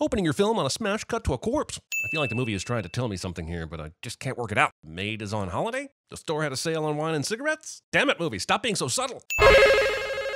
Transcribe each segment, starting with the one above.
opening your film on a smash cut to a corpse. I feel like the movie is trying to tell me something here, but I just can't work it out. The maid is on holiday? The store had a sale on wine and cigarettes? Damn it, movie, stop being so subtle.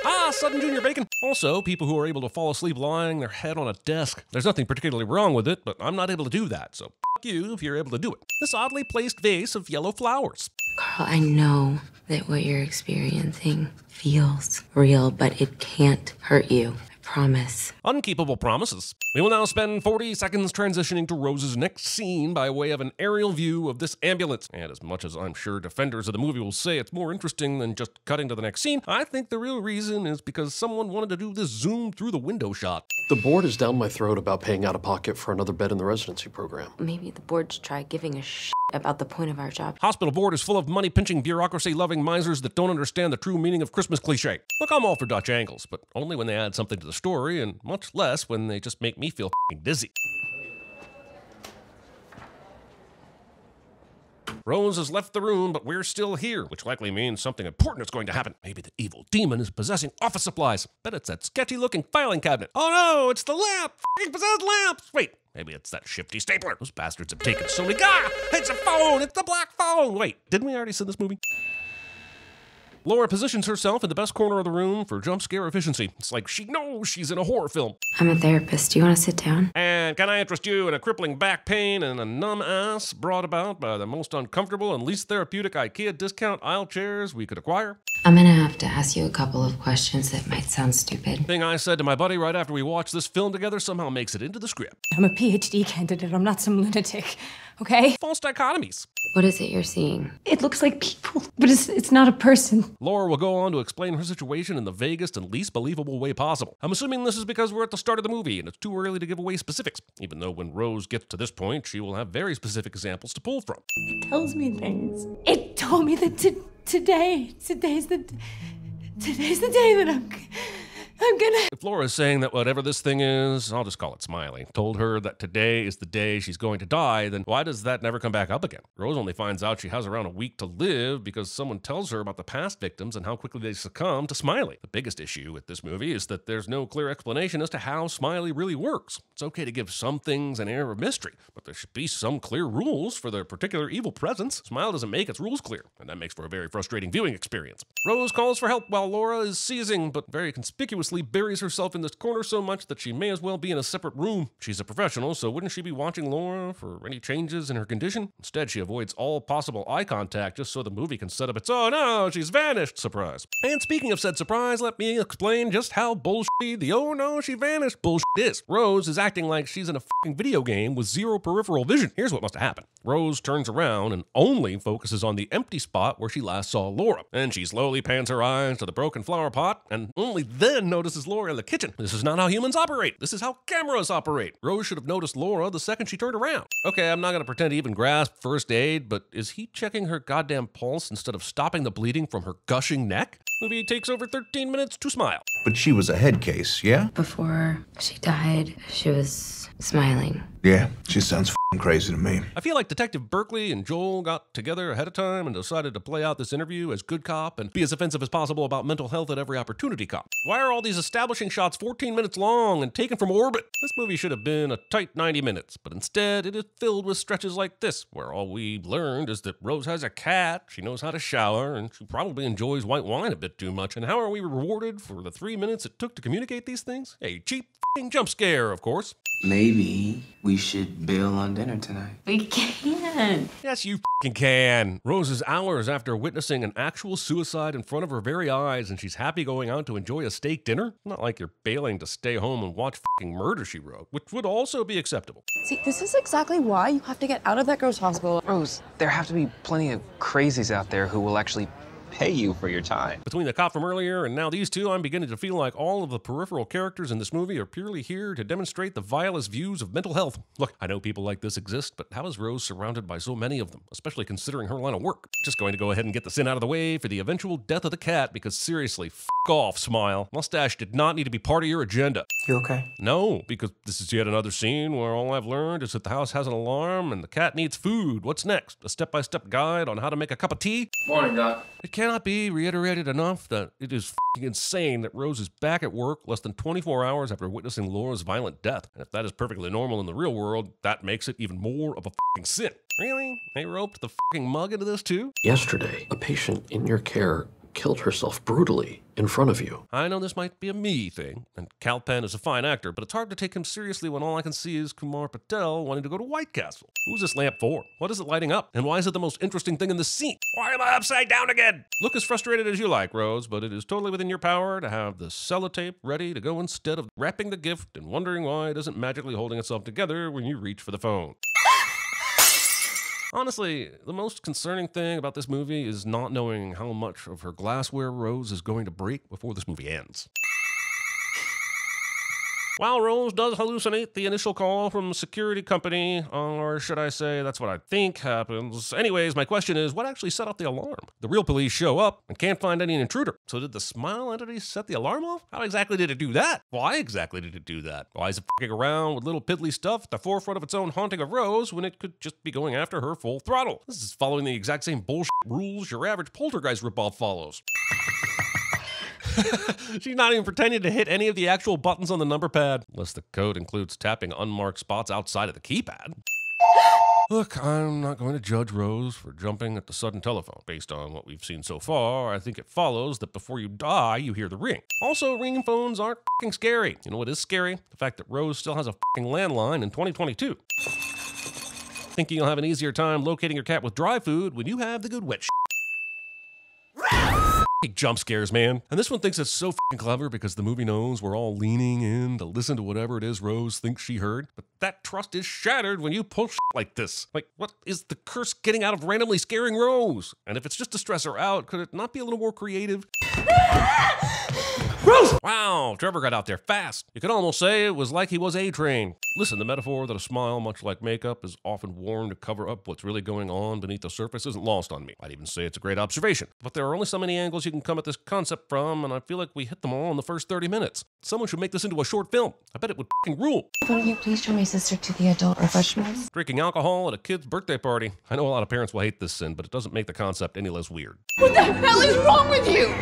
Ah, sudden junior bacon. Also, people who are able to fall asleep lying their head on a desk. There's nothing particularly wrong with it, but I'm not able to do that, so fuck you if you're able to do it. This oddly placed vase of yellow flowers. Carl, I know that what you're experiencing feels real, but it can't hurt you. Promise. Unkeepable promises. We will now spend 40 seconds transitioning to Rose's next scene by way of an aerial view of this ambulance. And as much as I'm sure defenders of the movie will say it's more interesting than just cutting to the next scene, I think the real reason is because someone wanted to do this zoom through the window shot. The board is down my throat about paying out of pocket for another bed in the residency program. Maybe the board should try giving a shit about the point of our job. Hospital board is full of money-pinching, bureaucracy-loving misers that don't understand the true meaning of Christmas cliché. Look, I'm all for Dutch angles, but only when they add something to the story, and much less when they just make me feel f***ing dizzy. Rose has left the room, but we're still here, which likely means something important is going to happen. Maybe the evil demon is possessing office supplies. Bet it's that sketchy-looking filing cabinet. Oh no, it's the lamp! F***ing possessed lamps! Wait. Maybe it's that shifty stapler. Those bastards have taken so many. Ah! It's a phone! It's the black phone! Wait, didn't we already see this movie? Laura positions herself in the best corner of the room for jump scare efficiency. It's like she knows she's in a horror film. I'm a therapist. Do you want to sit down? And can I interest you in a crippling back pain and a numb ass brought about by the most uncomfortable and least therapeutic IKEA discount aisle chairs we could acquire? I'm gonna have to ask you a couple of questions that might sound stupid. Thing I said to my buddy right after we watched this film together somehow makes it into the script. I'm a PhD candidate. I'm not some lunatic, okay? False dichotomies. What is it you're seeing? It looks like people, but it's not a person. Laura will go on to explain her situation in the vaguest and least believable way possible. I'm assuming this is because we're at the start of the movie and it's too early to give away specifics, even though when Rose gets to this point, she will have very specific examples to pull from. It tells me things. It told me that today's the day that I'm gonna... If Laura's saying that whatever this thing is, I'll just call it Smiley, told her that today is the day she's going to die, then why does that never come back up again? Rose only finds out she has around a week to live because someone tells her about the past victims and how quickly they succumb to Smiley. The biggest issue with this movie is that there's no clear explanation as to how Smiley really works. It's okay to give some things an air of mystery, but there should be some clear rules for their particular evil presence. Smile doesn't make its rules clear, and that makes for a very frustrating viewing experience. Rose calls for help while Laura is seizing, but very conspicuous, buries herself in this corner so much that she may as well be in a separate room. She's a professional, so wouldn't she be watching Laura for any changes in her condition? Instead, she avoids all possible eye contact just so the movie can set up its, oh no, she's vanished surprise. And speaking of said surprise, let me explain just how bullshitty the oh no, she vanished bullshit is. Rose is acting like she's in a fucking video game with zero peripheral vision. Here's what must have happened. Rose turns around and only focuses on the empty spot where she last saw Laura. And she slowly pans her eyes to the broken flower pot, and only then notices Laura in the kitchen. This is not how humans operate. This is how cameras operate. Rose should have noticed Laura the second she turned around. Okay, I'm not gonna pretend to even grasp first aid, but is he checking her goddamn pulse instead of stopping the bleeding from her gushing neck? Movie takes over 13 minutes to Smile. But she was a head case, yeah? Before she died, she was smiling. Yeah, she sounds f***ing crazy to me. I feel like Detective Berkeley and Joel got together ahead of time and decided to play out this interview as good cop and be as offensive as possible about mental health at every opportunity cop. Why are all these establishing shots 14 minutes long and taken from orbit? This movie should have been a tight 90 minutes, but instead it is filled with stretches like this, where all we learned is that Rose has a cat, she knows how to shower, and she probably enjoys white wine a bit too much. And how are we rewarded for the 3 minutes it took to communicate these things? A cheap f***ing jump scare, of course. Maybe we should bail on dinner tonight. We can't. Yes, you f***ing can. Rose is hours after witnessing an actual suicide in front of her very eyes, and she's happy going out to enjoy a steak dinner? Not like you're bailing to stay home and watch f***ing Murder, She Wrote, which would also be acceptable. See, this is exactly why you have to get out of that girl's hospital. Rose, there have to be plenty of crazies out there who will actually pay you for your time. Between the cop from earlier and now these two, I'm beginning to feel like all of the peripheral characters in this movie are purely here to demonstrate the vilest views of mental health. Look, I know people like this exist, but how is Rose surrounded by so many of them, especially considering her line of work? Just going to go ahead and get the sin out of the way for the eventual death of the cat, because seriously, f*** off, Smile. Mustache did not need to be part of your agenda. You okay? No, because this is yet another scene where all I've learned is that the house has an alarm and the cat needs food. What's next? A step-by-step guide on how to make a cup of tea? Morning, Doc. It can't cannot be reiterated enough that it is f***ing insane that Rose is back at work less than 24 hours after witnessing Laura's violent death. And if that is perfectly normal in the real world, that makes it even more of a f***ing sin. Really? They roped the f***ing mug into this too? Yesterday, a patient in your care killed herself brutally in front of you. I know this might be a me thing, and Calpan is a fine actor, but it's hard to take him seriously when all I can see is Kumar Patel wanting to go to White Castle. Who's this lamp for? What is it lighting up? And why is it the most interesting thing in the scene? Why am I upside down again? Look as frustrated as you like, Rose, but it is totally within your power to have the sellotape ready to go instead of wrapping the gift and wondering why it isn't magically holding itself together when you reach for the phone. Honestly, the most concerning thing about this movie is not knowing how much of her glassware Rose is going to break before this movie ends. While Rose does hallucinate the initial call from a security company, or should I say that's what I think happens. Anyways, my question is, what actually set off the alarm? The real police show up and can't find any intruder. So did the Smile entity set the alarm off? How exactly did it do that? Why exactly did it do that? Why is it f***ing around with little piddly stuff at the forefront of its own haunting of Rose when it could just be going after her full throttle? This is following the exact same bullshit rules your average poltergeist ripoff follows. She's not even pretending to hit any of the actual buttons on the number pad, unless the code includes tapping unmarked spots outside of the keypad. Look, I'm not going to judge Rose for jumping at the sudden telephone. Based on what we've seen so far, I think it follows that before you die, you hear the ring. Also, ringing phones aren't f***ing scary. You know what is scary? The fact that Rose still has a f***ing landline in 2022. Thinking you'll have an easier time locating your cat with dry food when you have the good wet shit. Jump scares, man. And this one thinks it's so f***ing clever because the movie knows we're all leaning in to listen to whatever it is Rose thinks she heard. But that trust is shattered when you pull shit like this. Like, what is the curse getting out of randomly scaring Rose? And if it's just to stress her out, could it not be a little more creative? Rose! Wow, Trevor got out there fast. You could almost say it was like he was A-Train. Listen, the metaphor that a smile, much like makeup, is often worn to cover up what's really going on beneath the surface isn't lost on me. I'd even say it's a great observation. But there are only so many angles you can come at this concept from, and I feel like we hit them all in the first 30 minutes. Someone should make this into a short film. I bet it would f***ing rule. Won't you please show my sister to the adult professionals? Drinking alcohol at a kid's birthday party. I know a lot of parents will hate this sin, but it doesn't make the concept any less weird. What the hell is wrong with you?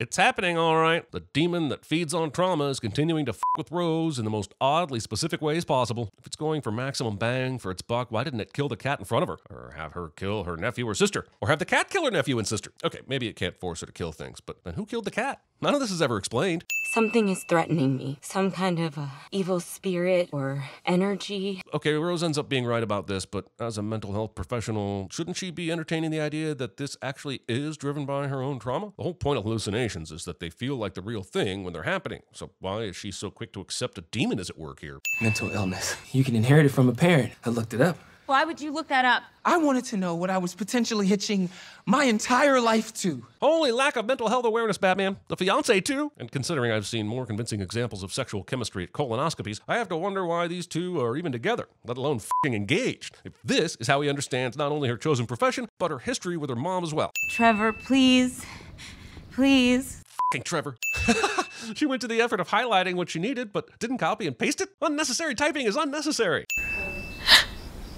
It's happening, all right. The demon that feeds on trauma is continuing to f*** with Rose in the most oddly specific ways possible. If it's going for maximum bang for its buck, why didn't it kill the cat in front of her? Or have her kill her nephew or sister? Or have the cat kill her nephew and sister? Okay, maybe it can't force her to kill things, but then who killed the cat? None of this is ever explained. Something is threatening me. Some kind of evil spirit or energy. Okay, Rose ends up being right about this, but as a mental health professional, shouldn't she be entertaining the idea that this actually is driven by her own trauma? The whole point of hallucinations is that they feel like the real thing when they're happening. So why is she so quick to accept a demon is at work here? Mental illness. You can inherit it from a parent. I looked it up. Why would you look that up? I wanted to know what I was potentially hitching my entire life to. Holy lack of mental health awareness, Batman. The fiance, too. And considering I've seen more convincing examples of sexual chemistry at colonoscopies, I have to wonder why these two are even together, let alone f***ing engaged. If this is how he understands not only her chosen profession, but her history with her mom as well. Trevor, please. Please. F***ing Trevor. She went to the effort of highlighting what she needed, but didn't copy and paste it? Unnecessary typing is unnecessary.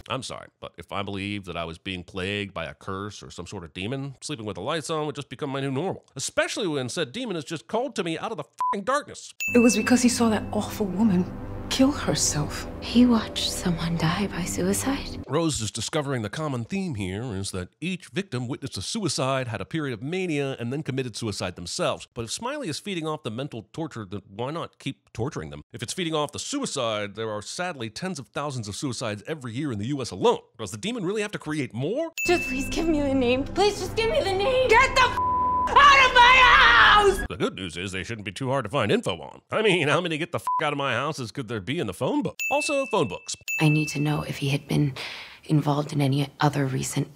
I'm sorry, but if I believed that I was being plagued by a curse or some sort of demon, sleeping with the lights on would just become my new normal. Especially when said demon has just called to me out of the f***ing darkness. It was because he saw that awful woman kill herself. He watched someone die by suicide. Rose is discovering the common theme here is that each victim witnessed a suicide, had a period of mania, and then committed suicide themselves. But if Smiley is feeding off the mental torture, then why not keep torturing them? If it's feeding off the suicide, there are sadly tens of thousands of suicides every year in the US alone. Does the demon really have to create more? Just please give me the name. Please just give me the name. Get the f out of my house! The good news is they shouldn't be too hard to find info on. I mean, how many get the f out of my houses could there be in the phone book? Also, phone books. I need to know if he had been involved in any other recent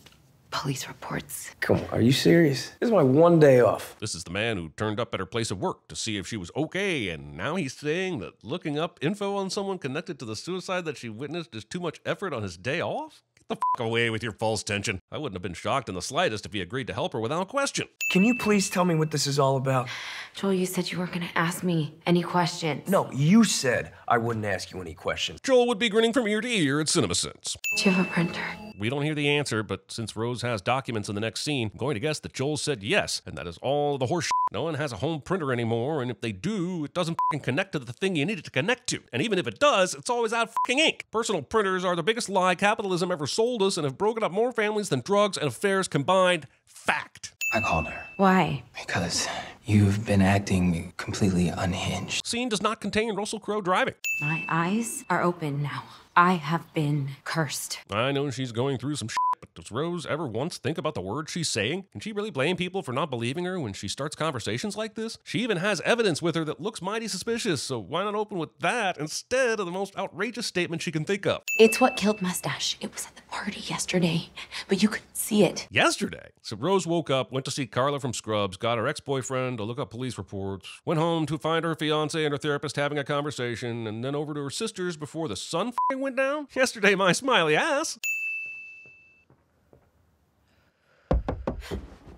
police reports. Come on, are you serious? This is my one day off. This is the man who turned up at her place of work to see if she was okay, and now he's saying that looking up info on someone connected to the suicide that she witnessed is too much effort on his day off? The f*** away with your false tension. I wouldn't have been shocked in the slightest if he agreed to help her without question. Can you please tell me what this is all about? Joel, you said you weren't going to ask me any questions. No, you said I wouldn't ask you any questions. Joel would be grinning from ear to ear at CinemaSins. Do you have a printer? We don't hear the answer, but since Rose has documents in the next scene, I'm going to guess that Joel said yes, and that is all the horse shit. No one has a home printer anymore, and if they do, it doesn't fucking connect to the thing you need it to connect to. And even if it does, it's always out of fucking ink. Personal printers are the biggest lie capitalism ever sold us and have broken up more families than drugs and affairs combined. Fact. I called her. Why? Because you've been acting completely unhinged. Scene does not contain Russell Crowe driving. My eyes are open now. I have been cursed. I know she's going through some shit, but does Rose ever once think about the words she's saying? Can she really blame people for not believing her when she starts conversations like this? She even has evidence with her that looks mighty suspicious, so why not open with that instead of the most outrageous statement she can think of? It's what killed Mustache. It was at the party yesterday, but you couldn't see it. Yesterday? So Rose woke up, went to see Carla from Scrubs, got her ex-boyfriend to look up police reports, went home to find her fiance and her therapist having a conversation, and then over to her sister's before the sun f***ing went down? Yesterday, my smiley ass.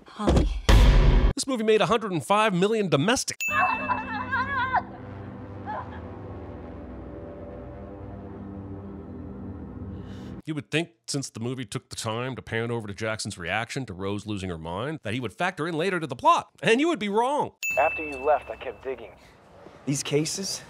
Holly. This movie made 105 million domestic. You would think, since the movie took the time to pan over to Jackson's reaction to Rose losing her mind, that he would factor in later to the plot, and you would be wrong. After you left, I kept digging. These cases?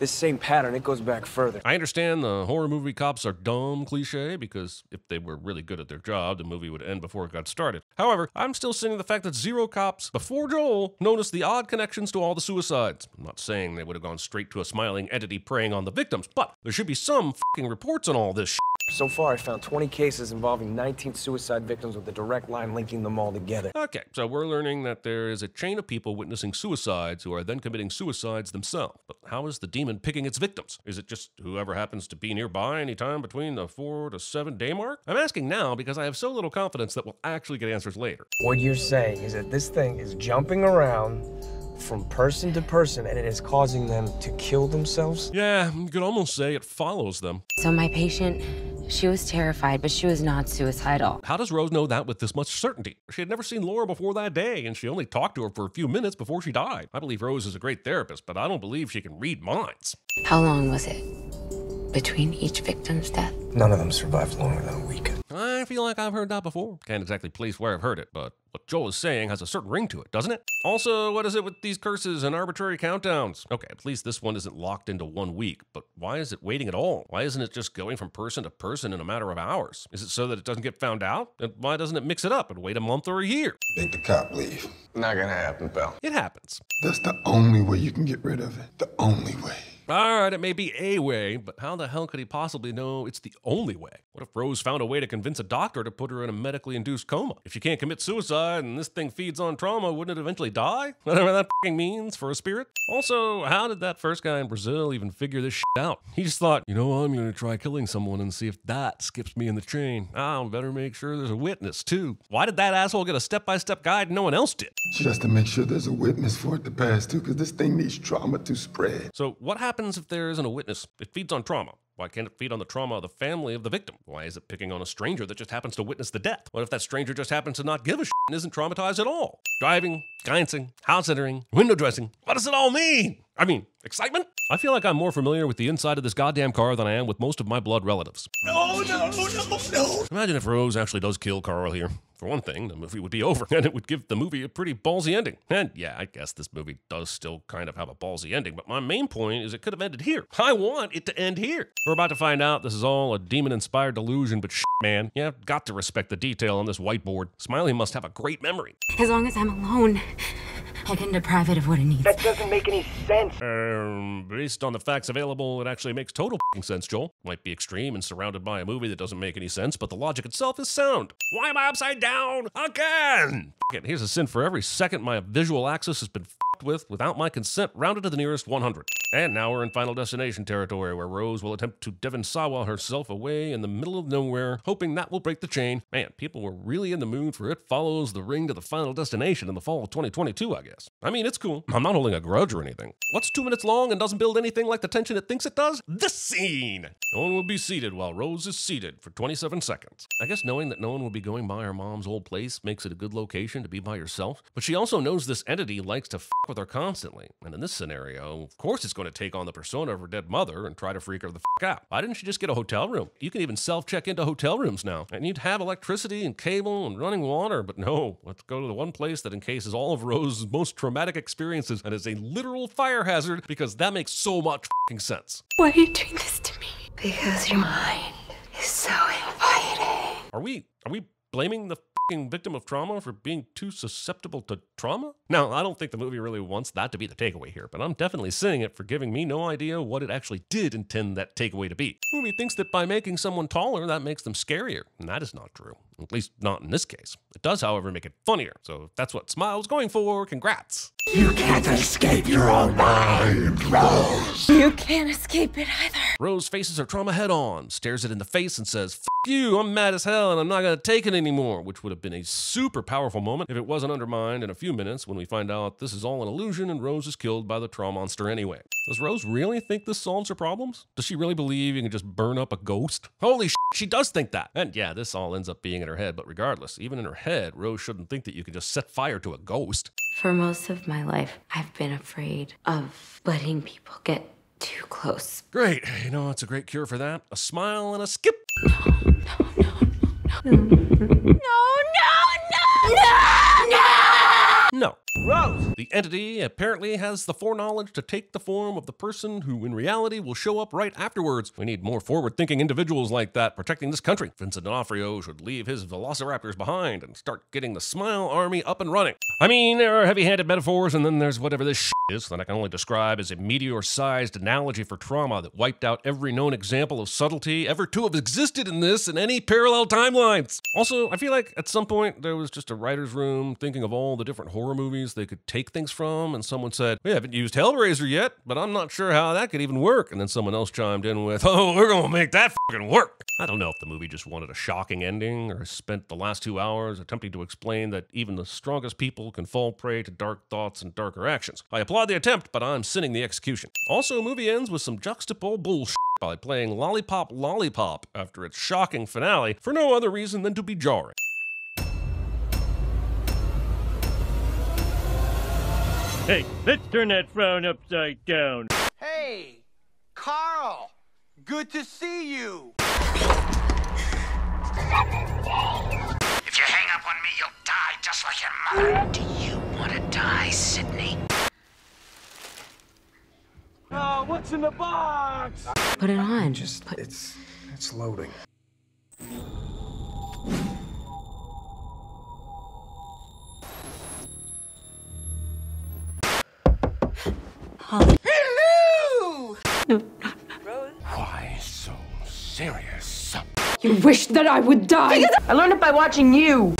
This same pattern, it goes back further. I understand the horror movie cops are dumb cliche, because if they were really good at their job, the movie would end before it got started. However, I'm still seeing the fact that zero cops before Joel noticed the odd connections to all the suicides. I'm not saying they would have gone straight to a smiling entity preying on the victims, but there should be some fucking reports on all this shit. So far, I found 20 cases involving 19 suicide victims with a direct line linking them all together. Okay, so we're learning that there is a chain of people witnessing suicides who are then committing suicides themselves. But how is the demon picking its victims? Is it just whoever happens to be nearby anytime between the 4 to 7 day mark? I'm asking now because I have so little confidence that we'll actually get answers later. What you're saying is that this thing is jumping around from person to person, and it is causing them to kill themselves? Yeah, you could almost say it follows them. So my patient, she was terrified, but she was not suicidal. How does Rose know that with this much certainty? She had never seen Laura before that day, and she only talked to her for a few minutes before she died. I believe Rose is a great therapist, but I don't believe she can read minds. How long was it between each victim's death? None of them survived longer than a week. I feel like I've heard that before. Can't exactly place where I've heard it, but what Joel is saying has a certain ring to it, doesn't it? Also, what is it with these curses and arbitrary countdowns? Okay, at least this one isn't locked into 1 week, but why is it waiting at all? Why isn't it just going from person to person in a matter of hours? Is it so that it doesn't get found out? And why doesn't it mix it up and wait a month or a year? Make the cop leave. Not gonna happen, pal. It happens. That's the only way you can get rid of it. The only way. All right, it may be a way, but how the hell could he possibly know it's the only way? What if Rose found a way to convince a doctor to put her in a medically induced coma? If she can't commit suicide and this thing feeds on trauma, wouldn't it eventually die? Whatever that f***ing means for a spirit. Also, how did that first guy in Brazil even figure this shit out? He just thought, you know, I'm gonna try killing someone and see if that skips me in the train. I'll better make sure there's a witness too. Why did that asshole get a step-by-step guide and no one else did? She has to make sure there's a witness for it to pass too, because this thing needs trauma to spread. So what happens if there isn't a witness? It feeds on trauma. Why can't it feed on the trauma of the family of the victim? Why is it picking on a stranger that just happens to witness the death? What if that stranger just happens to not give a shit and isn't traumatized at all? Driving, dancing, house entering, window dressing. What does it all mean? I mean, excitement? I feel like I'm more familiar with the inside of this goddamn car than I am with most of my blood relatives. No, no, no, no. Imagine if Rose actually does kill Carl here. For one thing, the movie would be over, and it would give the movie a pretty ballsy ending. And yeah, I guess this movie does still kind of have a ballsy ending, but my main point is it could have ended here. I want it to end here. We're about to find out this is all a demon-inspired delusion, but shit, man, you have got to respect the detail on this whiteboard. Smiley must have a great memory. As long as I'm alone, I can deprive it of what it needs. That doesn't make any sense. Based on the facts available, it actually makes total f***ing sense, Joel. Might be extreme and surrounded by a movie that doesn't make any sense, but the logic itself is sound. Why am I upside down again? F*** it, here's a sin for every second my visual axis has been f***ed with without my consent, rounded to the nearest 100. And now we're in Final Destination territory, where Rose will attempt to Devon Sawa herself away in the middle of nowhere, hoping that will break the chain. Man, people were really in the mood for It Follows, The Ring to the Final Destination in the fall of 2022, I guess. I mean, it's cool. I'm not holding a grudge or anything. What's 2 minutes long and doesn't build anything like the tension it thinks it does? This scene! No one will be seated while Rose is seated for 27 seconds. I guess knowing that no one will be going by her mom's old place makes it a good location to be by yourself, but she also knows this entity likes to f*** with with her constantly. And in this scenario, of course it's going to take on the persona of her dead mother and try to freak her the fuck out. Why didn't she just get a hotel room? You can even self-check into hotel rooms now. And you'd have electricity and cable and running water, but no, let's go to the one place that encases all of Rose's most traumatic experiences and is a literal fire hazard, because that makes so much fucking sense. Why are you doing this to me? Because your mind is so inviting. Are we blaming the victim of trauma for being too susceptible to trauma? Now, I don't think the movie really wants that to be the takeaway here, but I'm definitely seeing it for giving me no idea what it actually did intend that takeaway to be. The movie thinks that by making someone taller, that makes them scarier, and that is not true. At least not in this case. It does, however, make it funnier, so if that's what Smile's going for, congrats. You can't escape your own mind, Rose. You can't escape it either. Rose faces her trauma head on, stares it in the face, and says, "F you, I'm mad as hell and I'm not gonna take it anymore," which would have been a super powerful moment if it wasn't undermined in a few minutes when we find out this is all an illusion and Rose is killed by the Traw Monster anyway. Does Rose really think this solves her problems? Does she really believe you can just burn up a ghost? Holy shit, she does think that. And yeah, this all ends up being in her head, but regardless, even in her head, Rose shouldn't think that you can just set fire to a ghost. For most of my life, I've been afraid of letting people get too close. Great, you know, it's a great cure for that. A smile and a skip. No. Rose! The entity apparently has the foreknowledge to take the form of the person who in reality will show up right afterwards. We need more forward-thinking individuals like that protecting this country. Vincent D'Onofrio should leave his velociraptors behind and start getting the Smile Army up and running. I mean, there are heavy-handed metaphors, and then there's whatever this is that I can only describe as a meteor-sized analogy for trauma that wiped out every known example of subtlety ever to have existed in this and any parallel timelines. Also, I feel like at some point there was just a writer's room thinking of all the different horror movies they could take things from, and someone said, "We haven't used Hellraiser yet, but I'm not sure how that could even work." And then someone else chimed in with, "Oh, we're gonna make that fucking work." I don't know if the movie just wanted a shocking ending or spent the last 2 hours attempting to explain that even the strongest people can fall prey to dark thoughts and darker actions. I applaud the attempt, but I'm sinning the execution. Also, movie ends with some juxtaposed bullshit by playing Lollipop Lollipop after its shocking finale for no other reason than to be jarring. Hey, let's turn that frown upside down. Hey, Carl, good to see you. If you hang up on me, you'll die just like your mother. Do you want to die, Sydney? Oh, what's in the box? Put it on. Just, it's loading. Hello! Rose? Why so serious? You wish that I would die! I learned it by watching you!